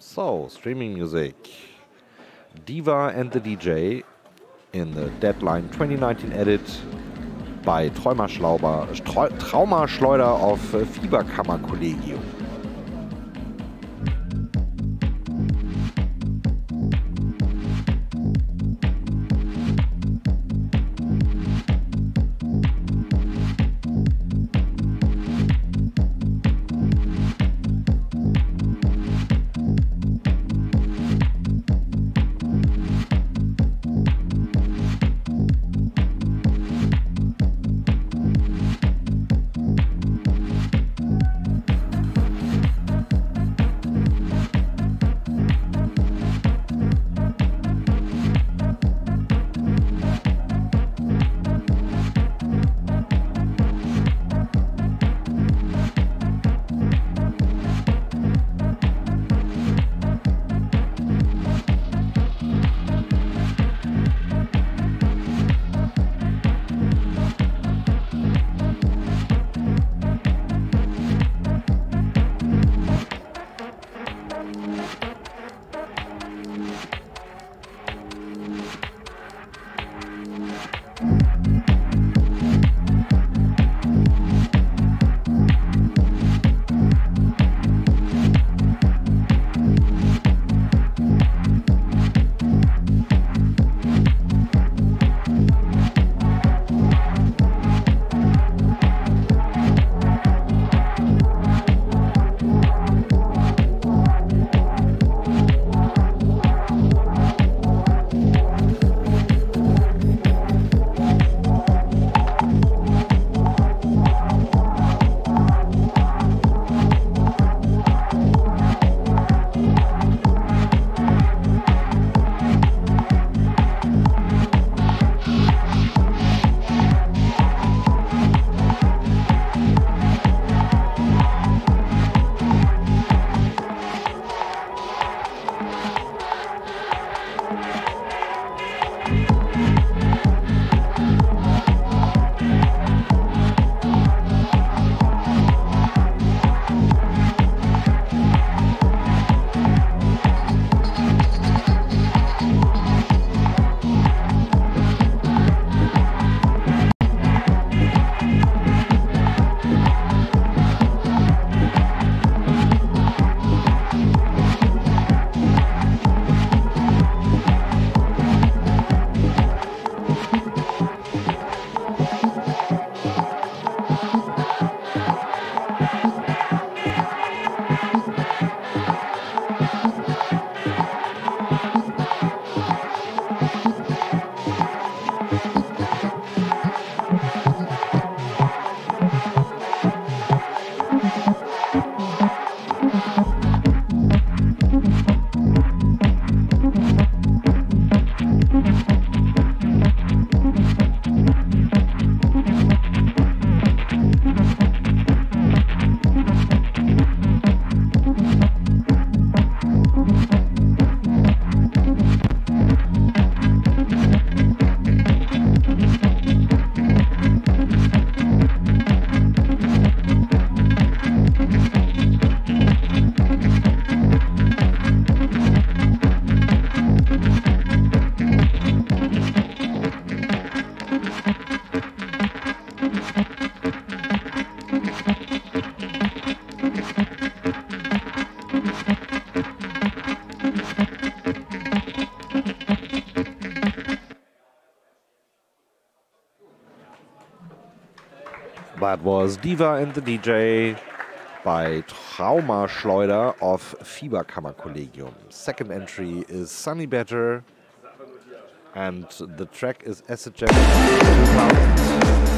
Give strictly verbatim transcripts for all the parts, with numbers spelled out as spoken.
So, streaming music. Diva and the D J in the Deadline twenty nineteen edit by Traumaschleuder, Traumaschleuder of Fieberkammerkollegium. That was Diva and the D J by Traumaschleuder of Fieberkammerkollegium. Second entry is Sunny Better, and the track is Acid Jacket two thousand.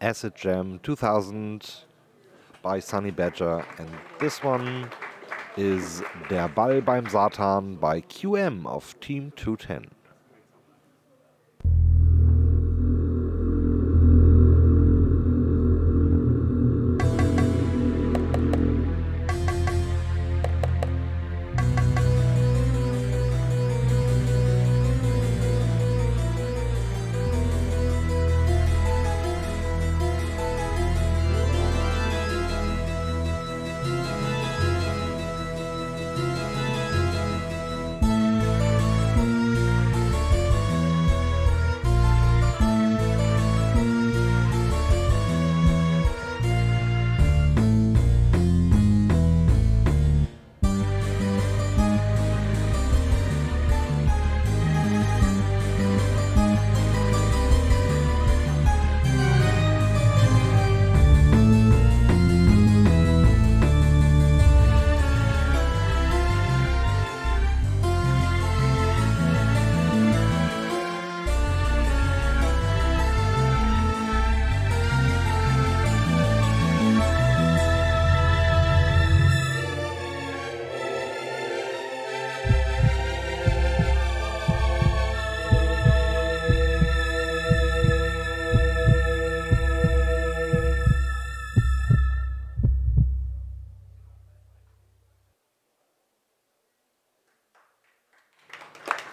Acid Jam two thousand by Sunny Badger, and this one is Der Ball beim Satan by Q M of Team two ten.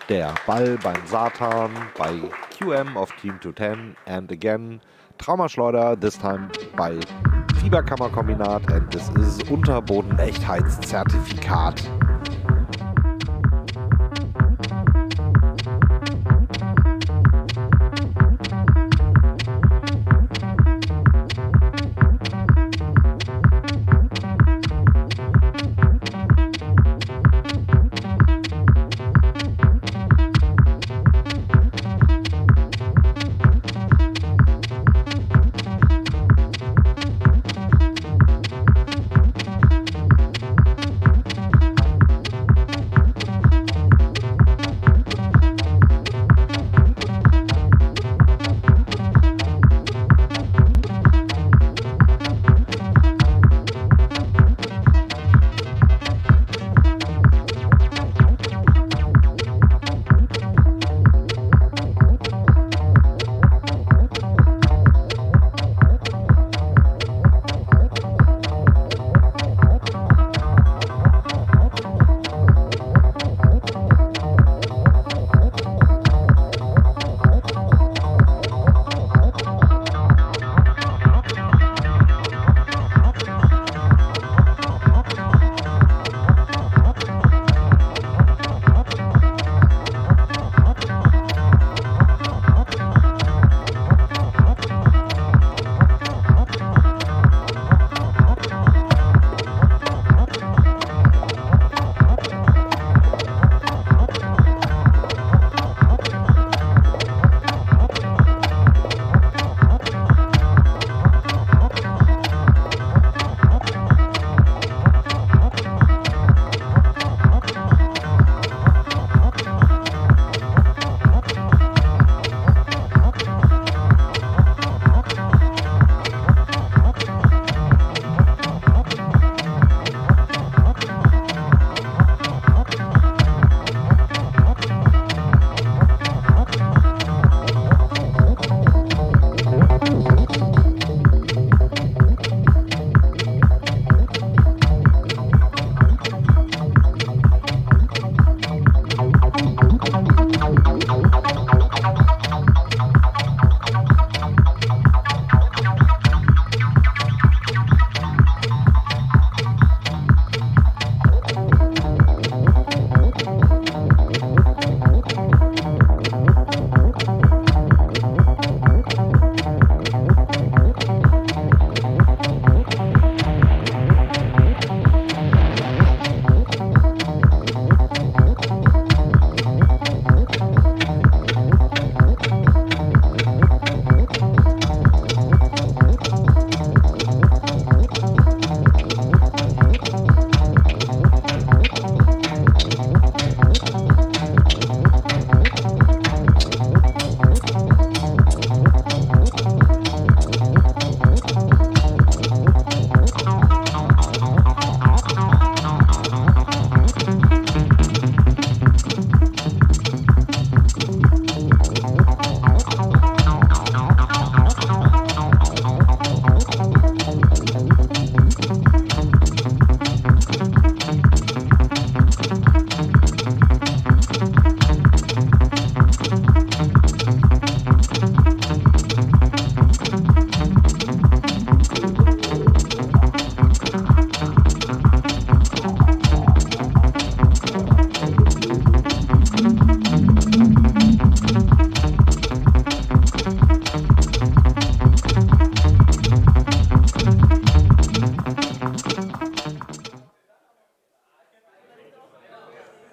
Der Ball beim Satan by Q M of Team two ten, and again Traumaschleuder, this time by Fieberkammerkombinat, and this is Unterbodenechtheitszertifikat.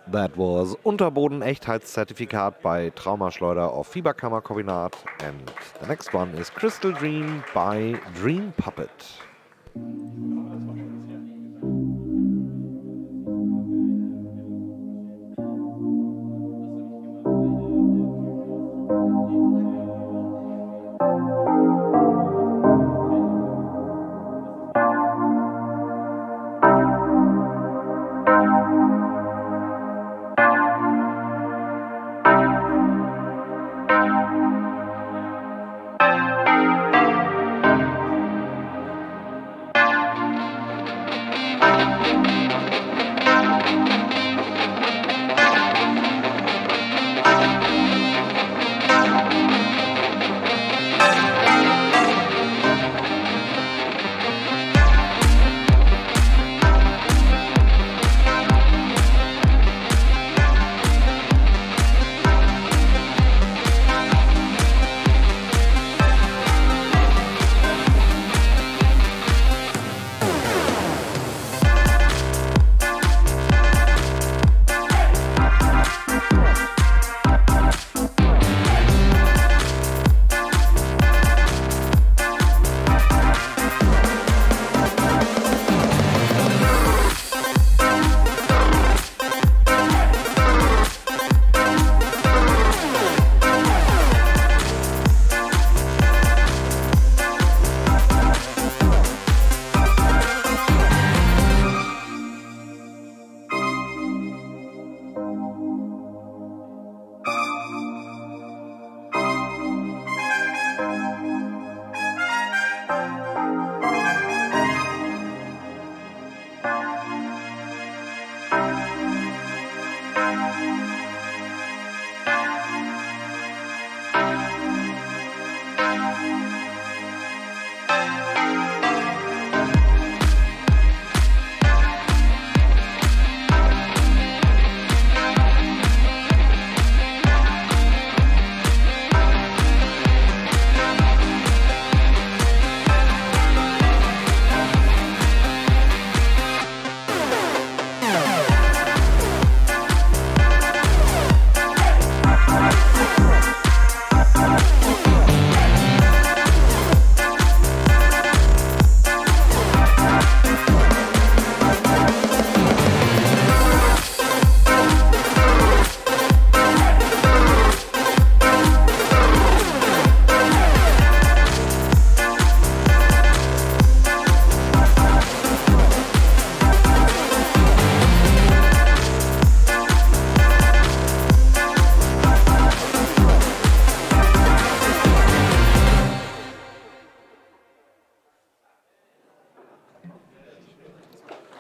That was Unterbodenechtheitszertifikat by Traumaschleuder of Fieberkammerkombinat. And the next one is Crystal Dream by Dream Puppet.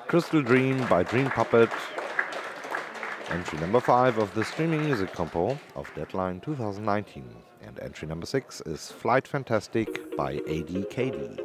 Crystal Dream by Dream Puppet, entry number five of the streaming music compo of Deadline twenty nineteen. And entry number six is Flight Fantastic by A D K D.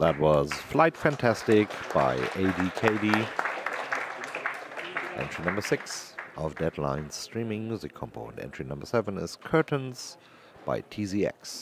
That was Flight Fantastic by A D K D. Entry number six of Deadline's streaming music combo. And entry number seven is Curtains by T Z X.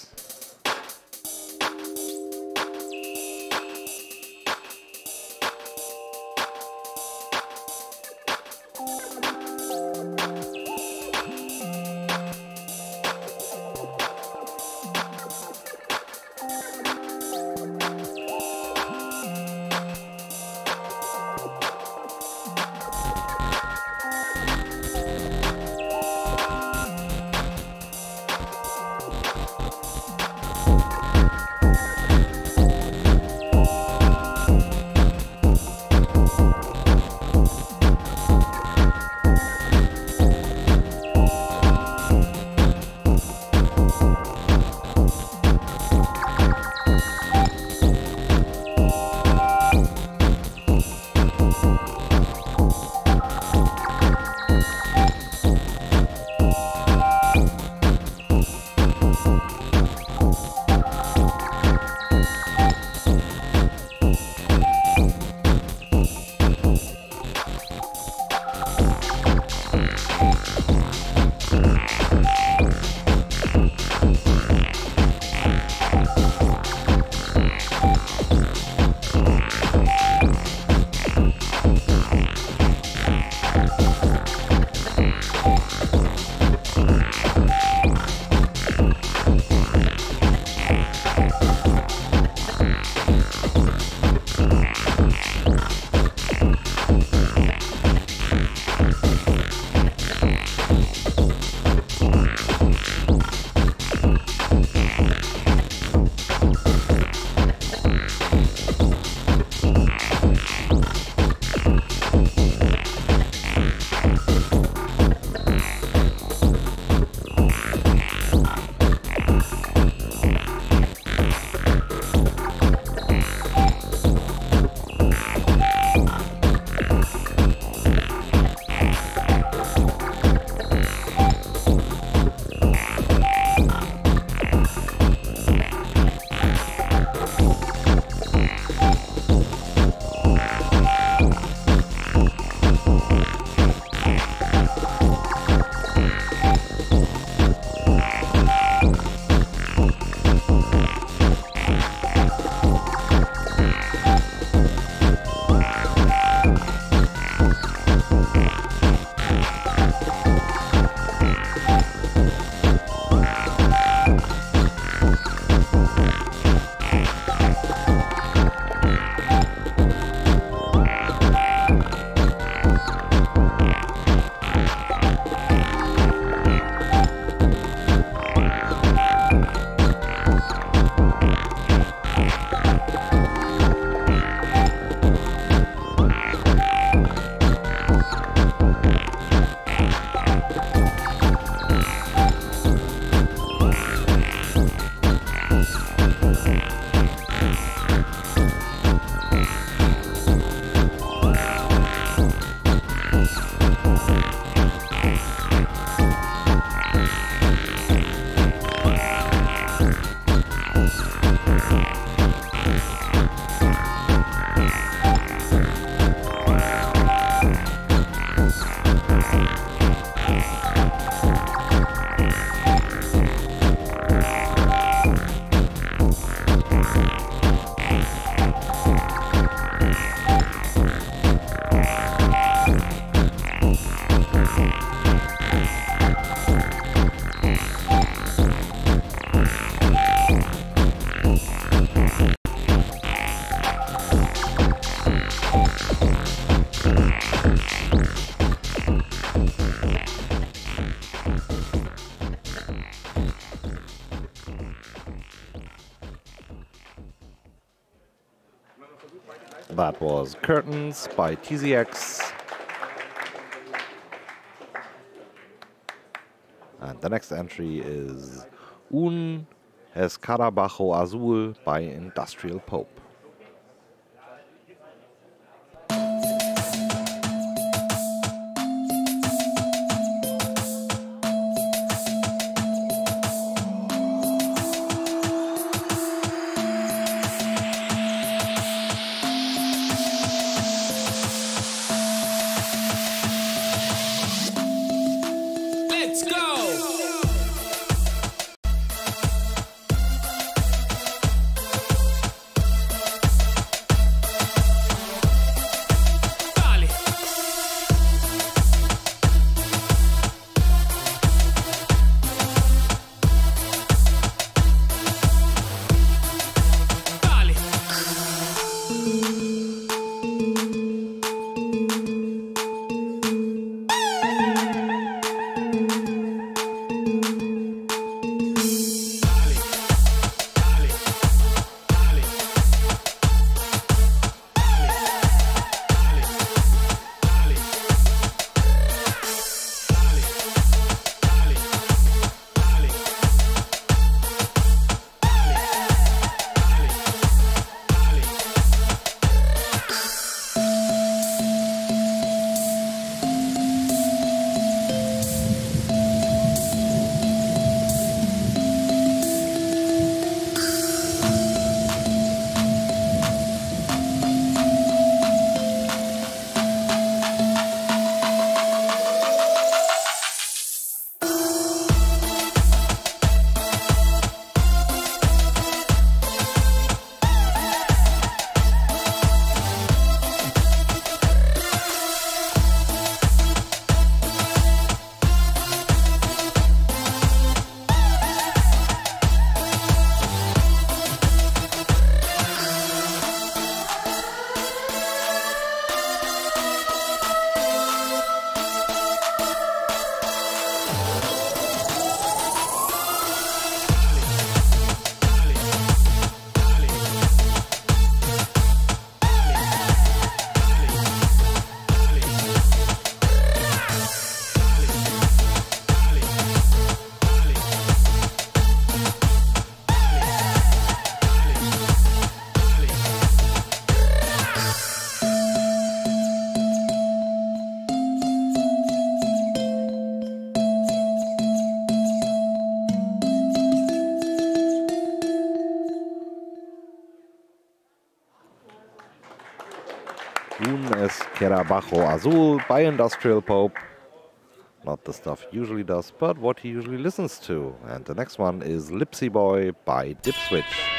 That was Curtains by T Z X. And the next entry is Un Escarabajo Azul by Industrial Pope. Un Escarabajo Azul by Industrial Pope. Not the stuff he usually does, but what he usually listens to. And the next one is Lipsy Boy by Dipswitch.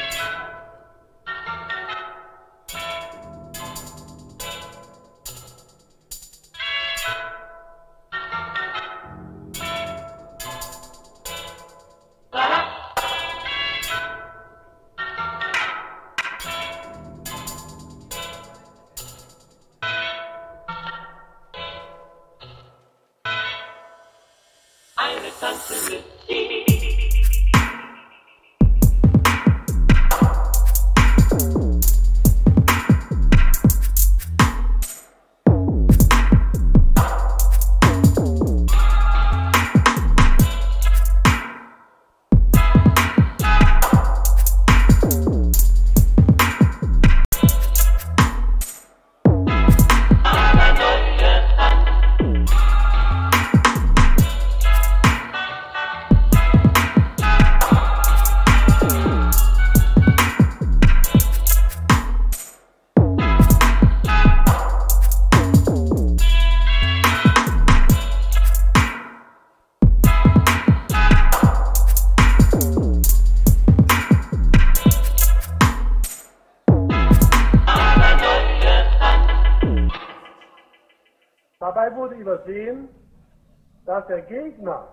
Dabei wurde übersehen, dass der Gegner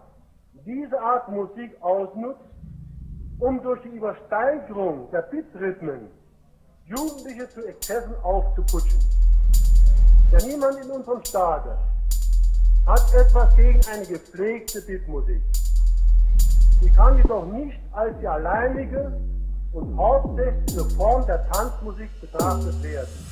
diese Art Musik ausnutzt, um durch die Übersteigerung der Bitrhythmen Jugendliche zu Exzessen aufzuputschen. Denn niemand in unserem Staate hat etwas gegen eine gepflegte Bitmusik. Sie kann jedoch nicht als die alleinige und hauptsächliche Form der Tanzmusik betrachtet werden.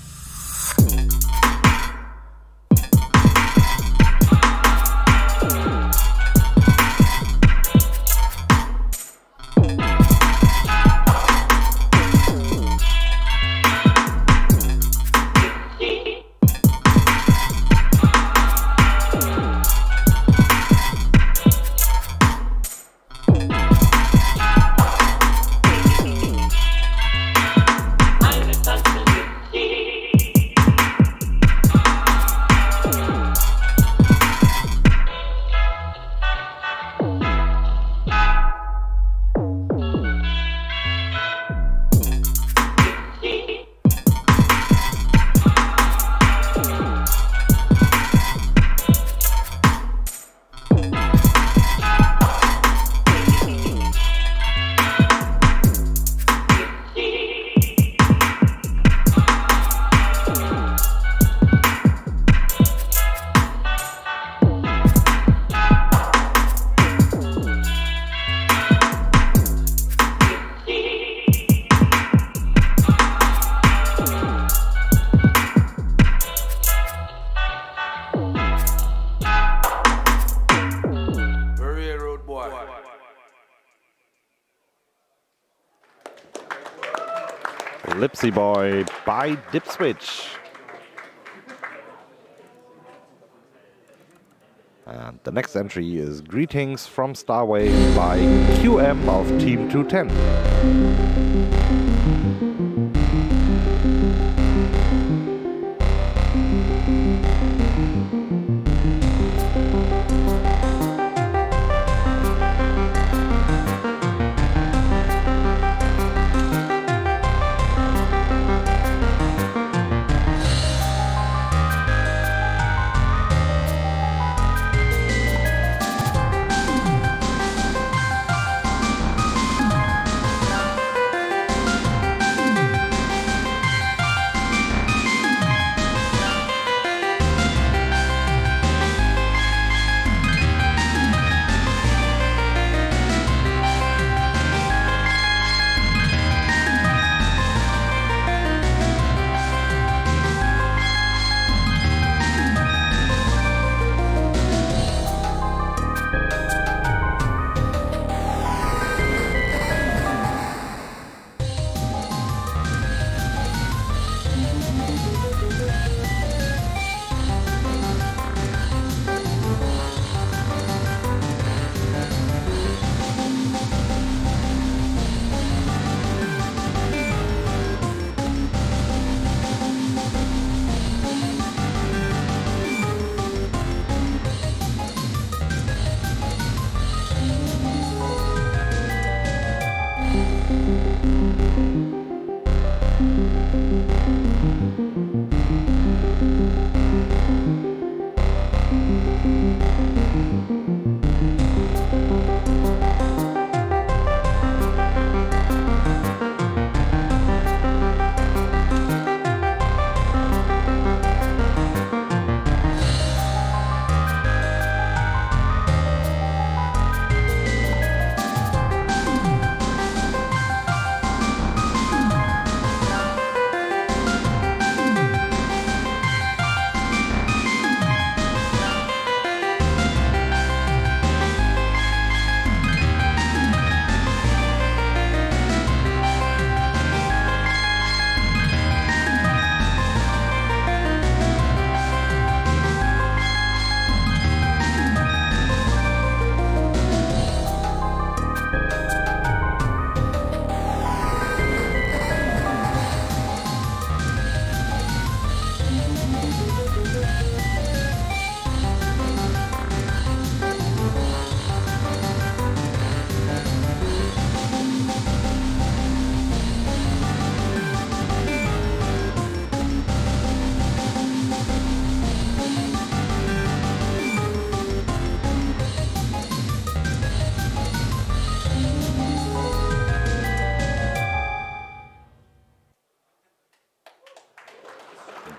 Lipsy Boy by Dipswitch. And the next entry is Greetings from Starway by Q M of Team two ten.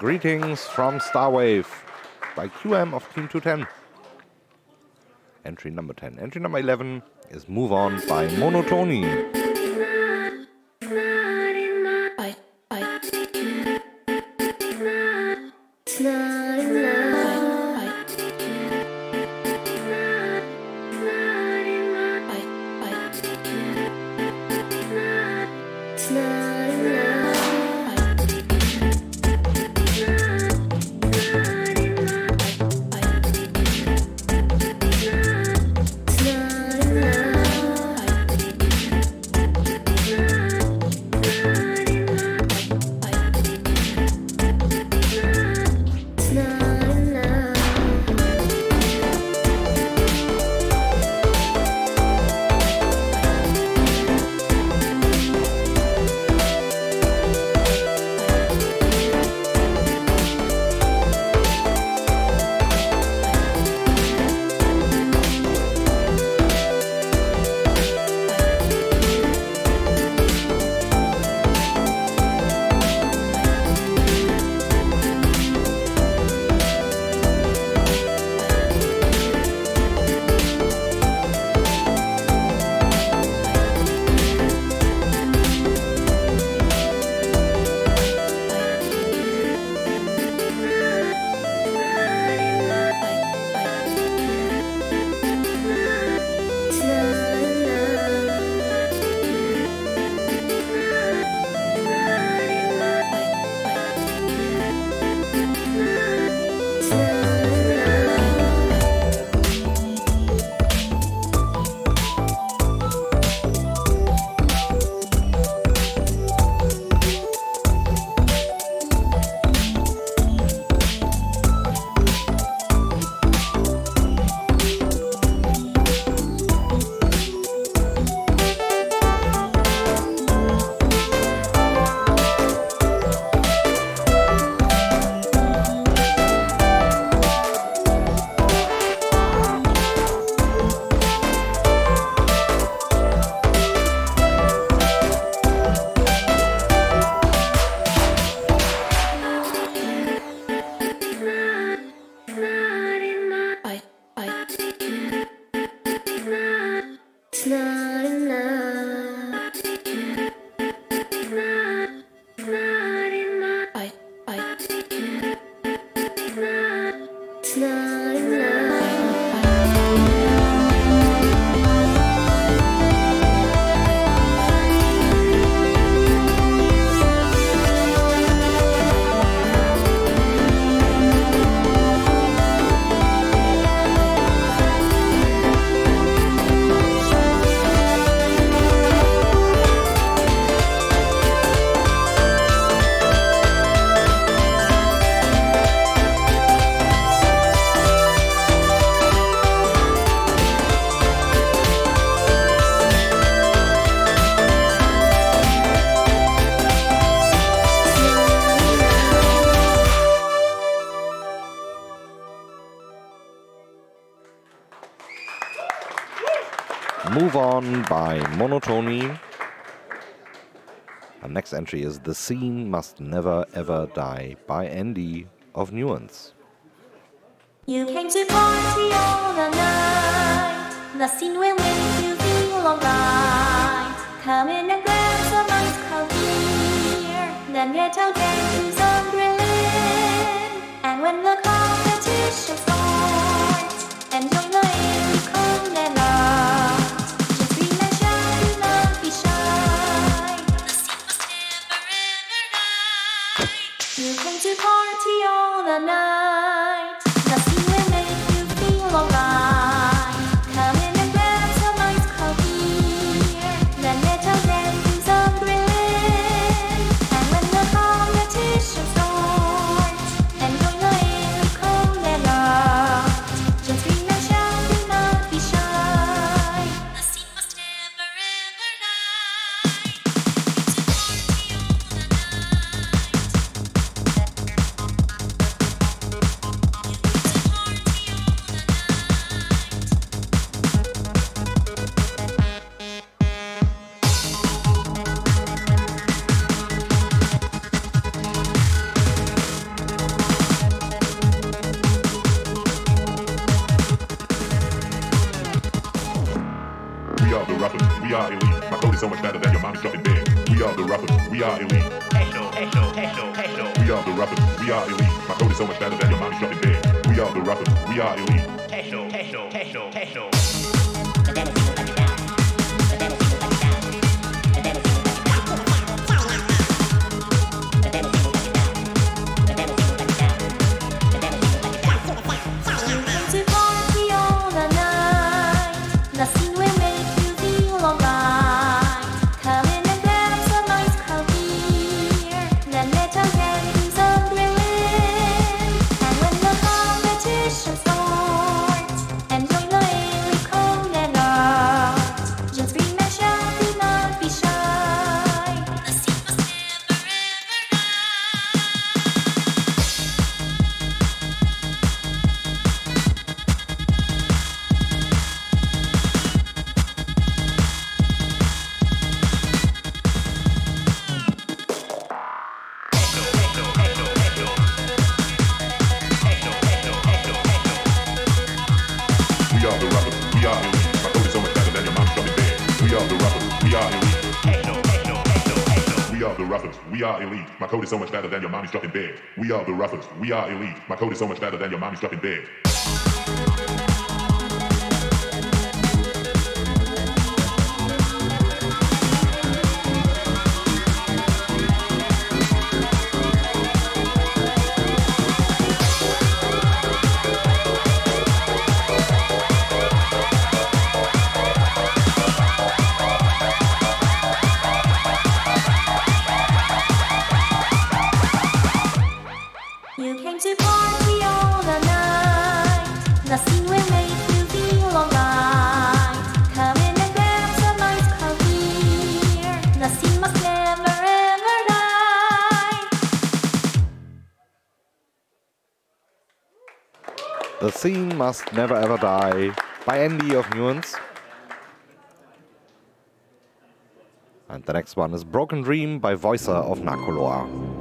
Greetings from Starwave by Q M of Team two ten. Entry number ten. Entry number eleven is Move On by Monotony. Move On by Monotony. Our next entry is The Scene Must Never Ever Die by Andy of Nuance. You came to party all the night, the scene will make you feel alright. Come in and grab some ice cold beer, then get out and do some grilling. And when the competition starts, enjoy the air cold and light. Party all the night, the scene will make you feel alright. Come in and grab some ice cold beer, then let us dance some grilling. And when the competition's We are elite. My code is so much better than your mommy's stuff in bed. We are the Ruffles. We are elite. Hello, hello, hello, hello. We are the Ruffles. We are elite. My code is so much better than your mommy's stuff in bed. We are the Ruffles. We are elite. Hello, hello, hello, hello. My code is so much better than your mommy's stuck in bed. We are the Ruffles. We are elite. My code is so much better than your mommy's stuck in bed. The Scene Must Never Ever Die by Andy of Nuance. And the next one is Broken Dream by Voicer of Nakoloa.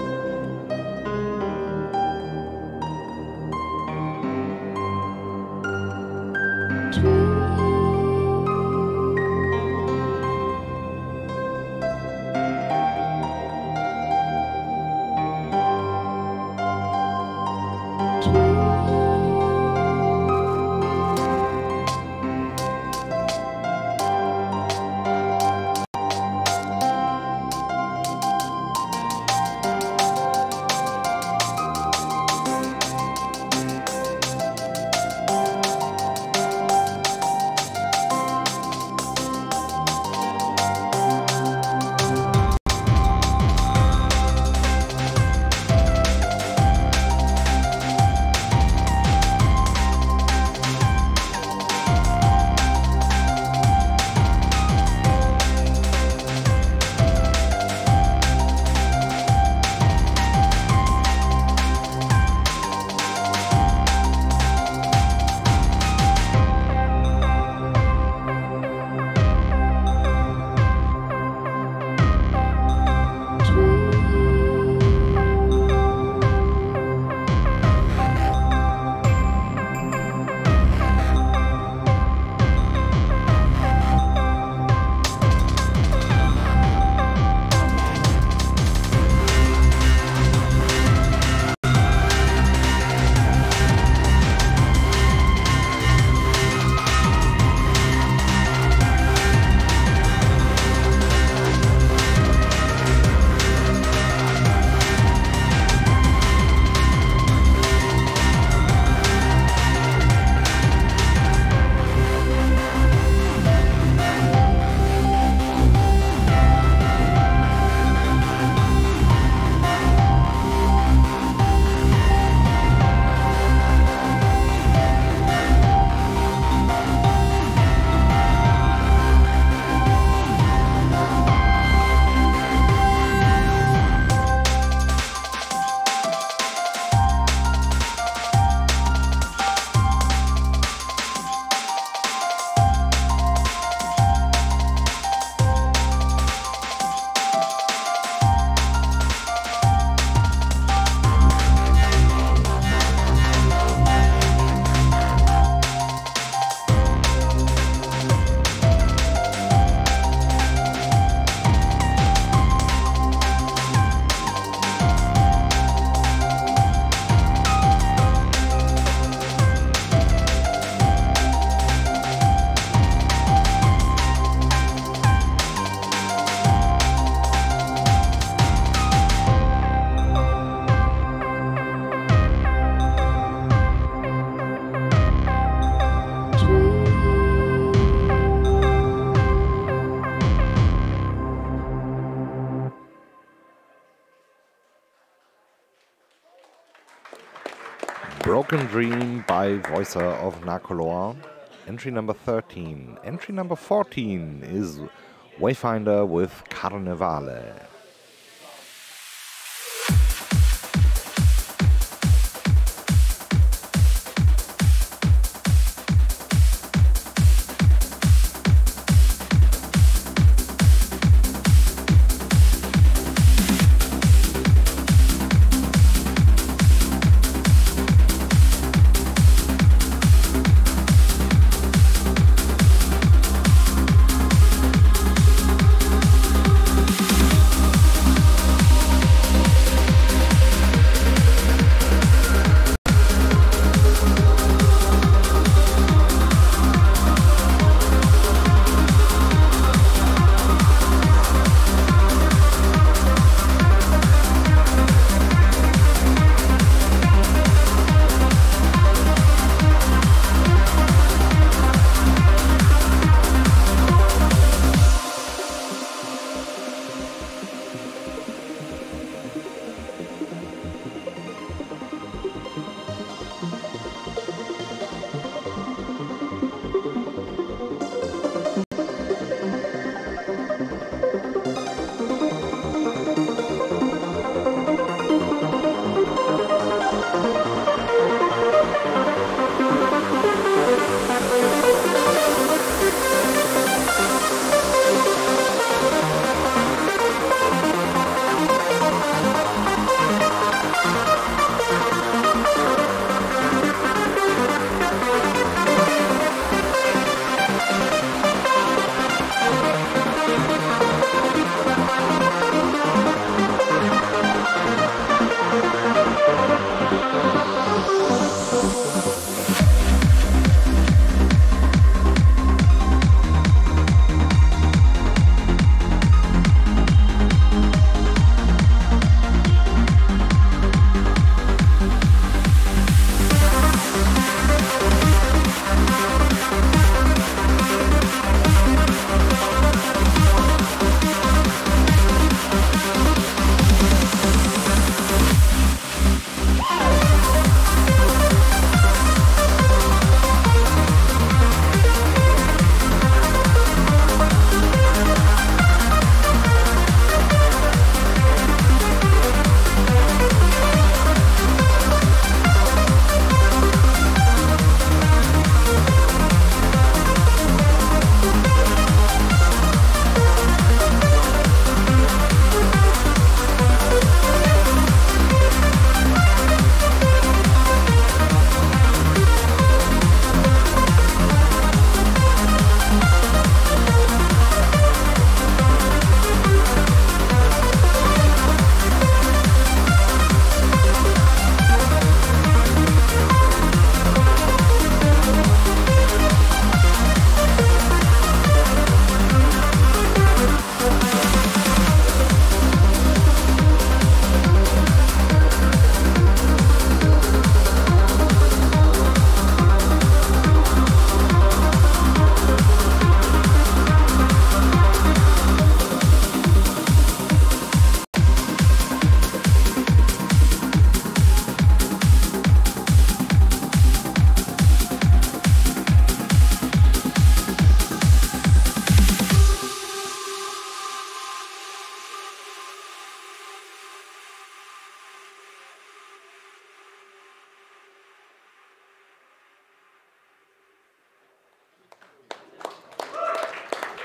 Broken Dream by Voicer of Nakoloa. Entry number thirteen. Entry number fourteen is Wayfinder with Carnevale.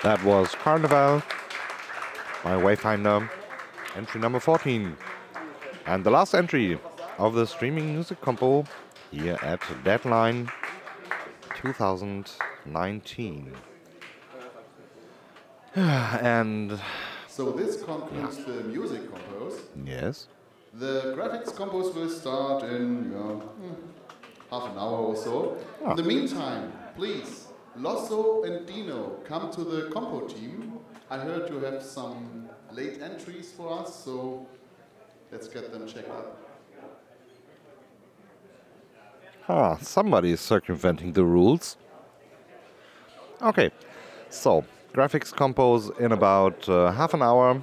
That was Carnival by Wayfinder, entry number fourteen. And the last entry of the streaming music compo here at Deadline twenty nineteen. And so this concludes yeah. the music compos. Yes. The graphics compos will start in uh, half an hour or so. Ah. In the meantime, please, Losso and Dino, come to the compo team. I heard you have some late entries for us, so let's get them checked out. Ah, somebody is circumventing the rules. Okay, so graphics compos in about uh, half an hour.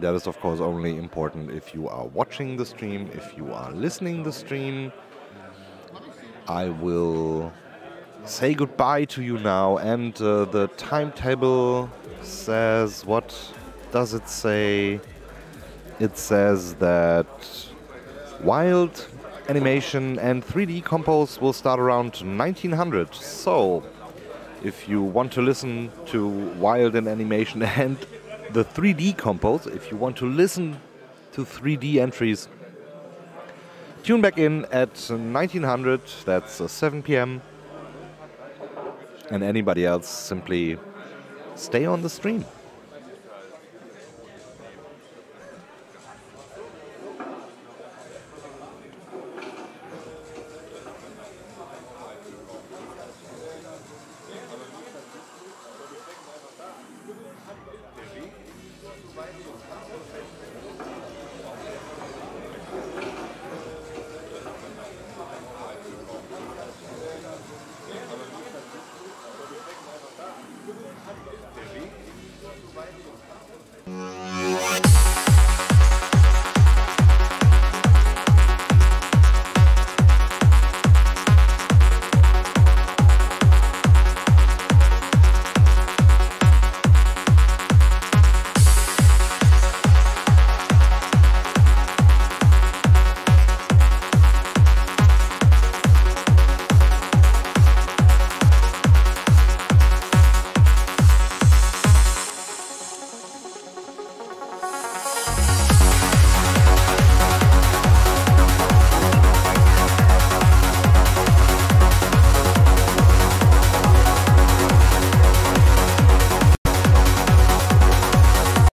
That is of course only important if you are watching the stream, if you are listening the stream. I will say goodbye to you now, and uh, the timetable says, what does it say? It says that Wild Animation and three D Compose will start around nineteen hundred. So if you want to listen to Wild and Animation and the three D Compose, if you want to listen to three D entries, tune back in at nineteen hundred, that's uh, seven p m And anybody else, simply stay on the stream.